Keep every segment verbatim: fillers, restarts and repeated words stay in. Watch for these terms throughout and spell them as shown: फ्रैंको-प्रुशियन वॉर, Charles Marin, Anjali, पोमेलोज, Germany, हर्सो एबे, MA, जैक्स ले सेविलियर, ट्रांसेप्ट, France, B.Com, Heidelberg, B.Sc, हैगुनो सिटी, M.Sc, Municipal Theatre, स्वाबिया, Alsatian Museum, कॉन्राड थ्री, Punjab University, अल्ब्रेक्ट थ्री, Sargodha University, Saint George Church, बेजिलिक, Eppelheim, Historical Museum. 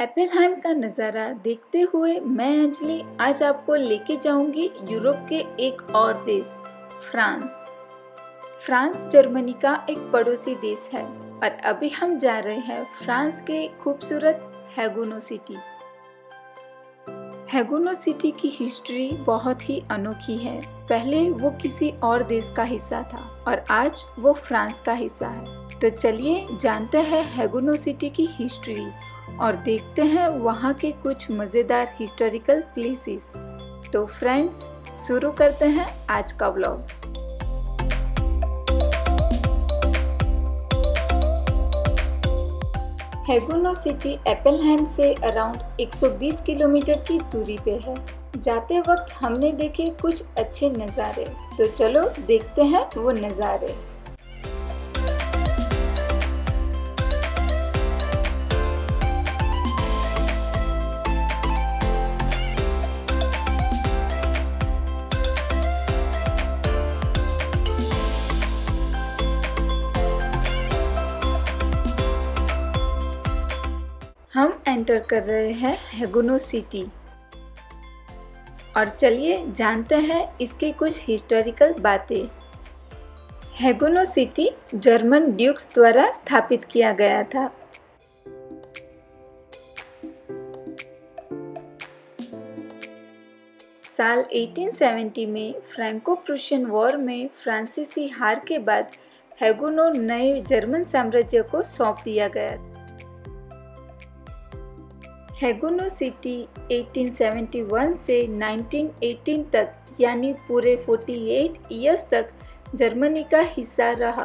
एपेलहाइम का नज़ारा देखते हुए मैं अंजलि आज आपको लेके जाऊंगी यूरोप के एक और देश फ्रांस। फ्रांस जर्मनी का एक पड़ोसी देश है और अभी हम जा रहे हैं फ्रांस के खूबसूरत हैगुनो सिटी। हैगुनो सिटी की हिस्ट्री बहुत ही अनोखी है। पहले वो किसी और देश का हिस्सा था और आज वो फ्रांस का हिस्सा है। तो चलिए जानते हैं हैगुनो सिटी की हिस्ट्री और देखते हैं वहाँ के कुछ मज़ेदार हिस्टोरिकल प्लेसेस। तो फ्रेंड्स शुरू करते हैं आज का व्लॉग। हैगुनो सिटी एपेलहाइम से अराउंड एक सौ बीस किलोमीटर की दूरी पे है। जाते वक्त हमने देखे कुछ अच्छे नज़ारे, तो चलो देखते हैं वो नज़ारे। हम एंटर कर रहे हैं हैगुनो सिटी और चलिए जानते हैं इसके कुछ हिस्टोरिकल बातें। हैगुनो सिटी जर्मन ड्यूक्स द्वारा स्थापित किया गया था। साल अठारह सौ सत्तर में फ्रैंको-प्रुशियन वॉर में फ्रांसीसी हार के बाद हैगुनो नए जर्मन साम्राज्य को सौंप दिया गया। हैगुनो सिटी अठारह सौ इकहत्तर से उन्नीस सौ अठारह तक यानी पूरे अड़तालीस ईयर्स तक जर्मनी का हिस्सा रहा।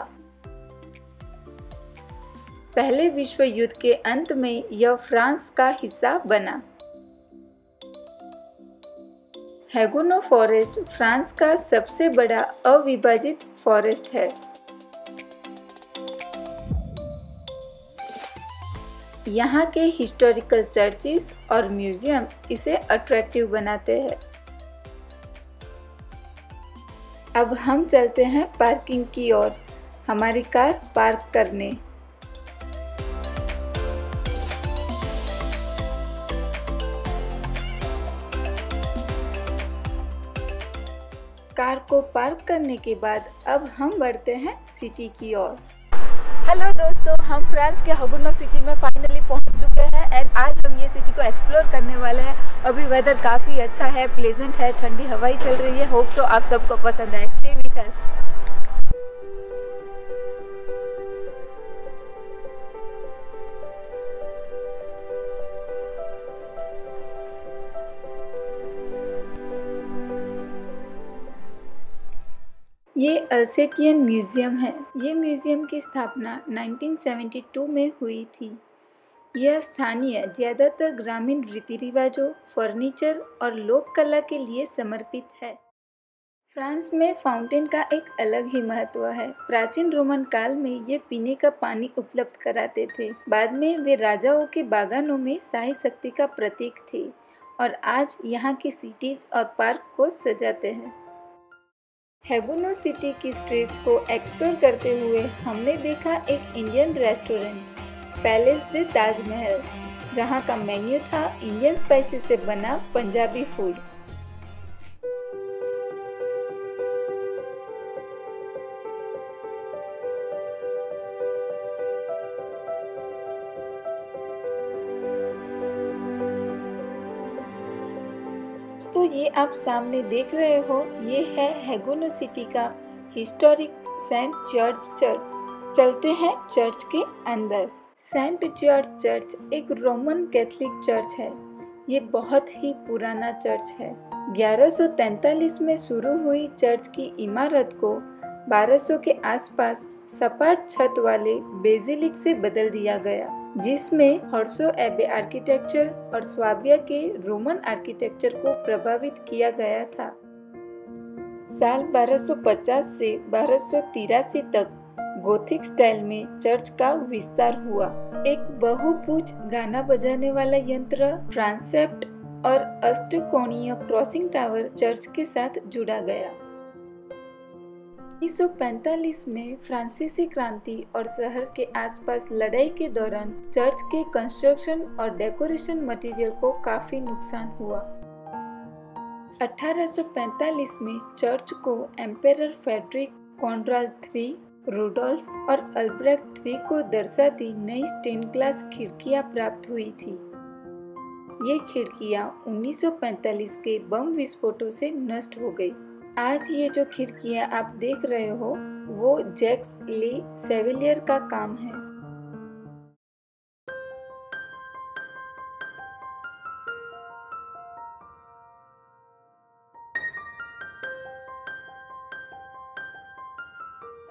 पहले विश्व युद्ध के अंत में यह फ्रांस का हिस्सा बना। हैगुनो फॉरेस्ट फ्रांस का सबसे बड़ा अविभाजित फॉरेस्ट है। यहाँ के हिस्टोरिकल चर्चेस और म्यूजियम इसे अट्रैक्टिव बनाते हैं। अब हम चलते हैं पार्किंग की ओर, हमारी कार पार्क करने। कार को पार्क करने के बाद अब हम बढ़ते हैं सिटी की ओर। हेलो दोस्तों, हम फ्रांस के हैगुनो सिटी में फाइनली पहुंच चुके हैं एंड आज हम ये सिटी को एक्सप्लोर करने वाले हैं। अभी वेदर काफ़ी अच्छा है, प्लेजेंट है, ठंडी हवाई चल रही है। होप सो आप सबको पसंद आए। Stay with us. ये अल्सेटियन म्यूजियम है। ये म्यूजियम की स्थापना उन्नीस सौ बहत्तर में हुई थी। यह स्थानीय ज़्यादातर ग्रामीण रीति रिवाजों, फर्नीचर और लोक कला के लिए समर्पित है। फ्रांस में फाउंटेन का एक अलग ही महत्व है। प्राचीन रोमन काल में ये पीने का पानी उपलब्ध कराते थे। बाद में वे राजाओं के बागानों में शाही शक्ति का प्रतीक थे और आज यहाँ की सिटीज और पार्क को सजाते हैं। हैगुनो सिटी की स्ट्रीट्स को एक्सप्लोर करते हुए हमने देखा एक Indian restaurant palace the Taj, जहां का मेन्यू था इंडियन स्पाइसेस से बना पंजाबी फूड। तो ये आप सामने देख रहे हो, ये है हैगुनो सिटी का हिस्टोरिक सेंट जॉर्ज चर्च। चलते हैं चर्च के अंदर। सेंट जॉर्ज चर्च एक रोमन कैथोलिक चर्च है। ये बहुत ही पुराना चर्च है। ग्यारह सौ तैंतालीस में शुरू हुई चर्च की इमारत को बारह सौ के आसपास सपाट छत वाले बेजिलिक से बदल दिया गया, जिसमें हर्सो एबे आर्किटेक्चर और स्वाबिया के रोमन आर्किटेक्चर को प्रभावित किया गया था। साल बारह सौ पचास से बारह सौ तिरासी तक गोथिक स्टाइल में चर्च का विस्तार हुआ। एक बहुभुज गाना बजाने वाला यंत्र, ट्रांसेप्ट और अष्टकोणीय क्रॉसिंग टावर चर्च के साथ जुड़ा गया। उन्नीस सौ पैंतालीस में फ्रांसीसी क्रांति और शहर के आसपास लड़ाई के दौरान चर्च के कंस्ट्रक्शन और डेकोरेशन मटेरियल को काफी नुकसान हुआ। अठारह सौ पैंतालीस में चर्च को emperor Frederick, कॉन्राड थ्री, Rudolf और अल्ब्रेक्ट थ्री को दर्शाती नई स्टेन ग्लास खिड़कियां प्राप्त हुई थी। ये खिड़कियां उन्नीस सौ पैंतालीस के बम विस्फोटों से नष्ट हो गई। आज ये जो खिड़कियां आप देख रहे हो वो जैक्स ले सेविलियर का काम है।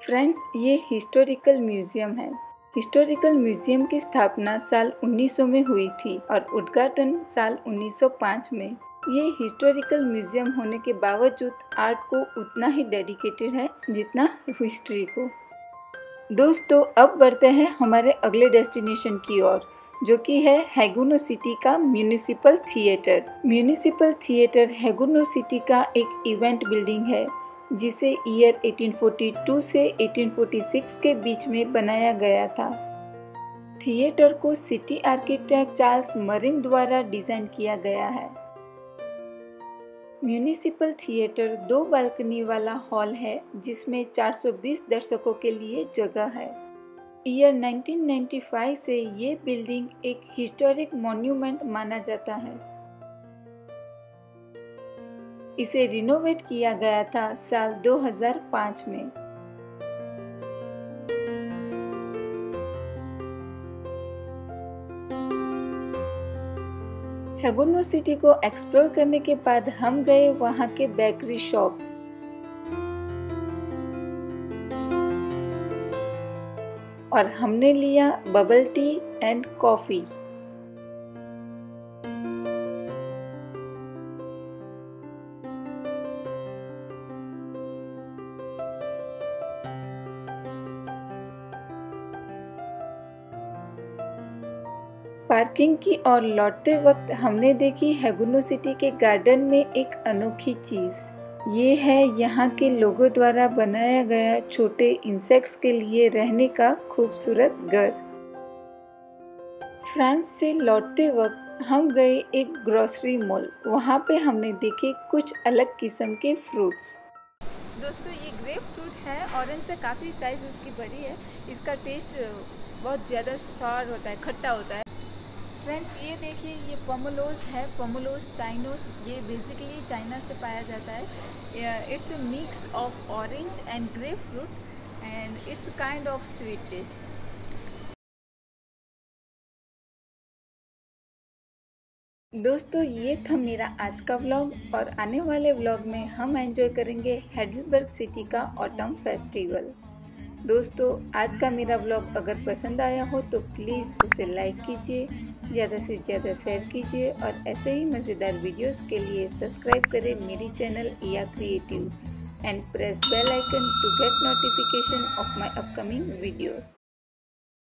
फ्रेंड्स, ये हिस्टोरिकल म्यूजियम है। हिस्टोरिकल म्यूजियम की स्थापना साल उन्नीस सौ में हुई थी और उद्घाटन साल उन्नीस सौ पाँच में। ये हिस्टोरिकल म्यूजियम होने के बावजूद आर्ट को उतना ही डेडिकेटेड है जितना हिस्ट्री को। दोस्तों, अब बढ़ते हैं हमारे अगले डेस्टिनेशन की ओर, जो कि है हैगुनो सिटी का municipal theatre. Municipal theatre हैगुनो सिटी का एक इवेंट बिल्डिंग है जिसे ईयर अठारह सौ बयालीस से अठारह सौ छियालीस के बीच में बनाया गया था। थिएटर को सिटी आर्किटेक्ट चार्ल्स मरिन द्वारा डिजाइन किया गया है। म्यूनिसिपल थिएटर दो बालकनी वाला हॉल है जिसमें चार सौ बीस दर्शकों के लिए जगह है। ईयर उन्नीस सौ पचानवे से ये बिल्डिंग एक हिस्टोरिक मॉन्यूमेंट माना जाता है। इसे रिनोवेट किया गया था साल दो हज़ार पाँच में। हैगुनो सिटी को एक्सप्लोर करने के बाद हम गए वहां के बेकरी शॉप। और हमने लिया bubble tea and coffee. Parking की ओर लौटते वक्त हमने देखी हैगुनो सिटी के गार्डन में एक अनोखी चीज। ये है यहाँ के लोगों द्वारा बनाया गया छोटे इंसेक्ट्स के लिए रहने का खूबसूरत घर। फ्रांस से लौटते वक्त हम गए एक ग्रोसरी मॉल। वहाँ पे हमने देखे कुछ अलग किस्म के फ्रूट्स। दोस्तों, ये ग्रेप फ्रूट है। ऑरेंज से काफी साइज उसकी बड़ी है। इसका टेस्ट बहुत ज्यादा सॉर होता है, खट्टा होता है। फ्रेंड्स, ये देखिए, ये पोमेलोज है। पोमेलोज चाइनोज, ये बेसिकली चाइना से पाया जाता है। It's a mix of orange and grapefruit and it's kind of sweet taste. दोस्तों, ये था मेरा आज का व्लॉग और आने वाले व्लॉग में हम एंजॉय करेंगे हेडलबर्ग सिटी का ऑटम फेस्टिवल। दोस्तों, आज का मेरा व्लॉग अगर पसंद आया हो तो प्लीज़ उसे लाइक कीजिए, ज़्यादा से ज़्यादा शेयर कीजिए और ऐसे ही मज़ेदार वीडियोस के लिए सब्सक्राइब करें मेरी चैनल या creative and press bell icon to get notification of my upcoming videos.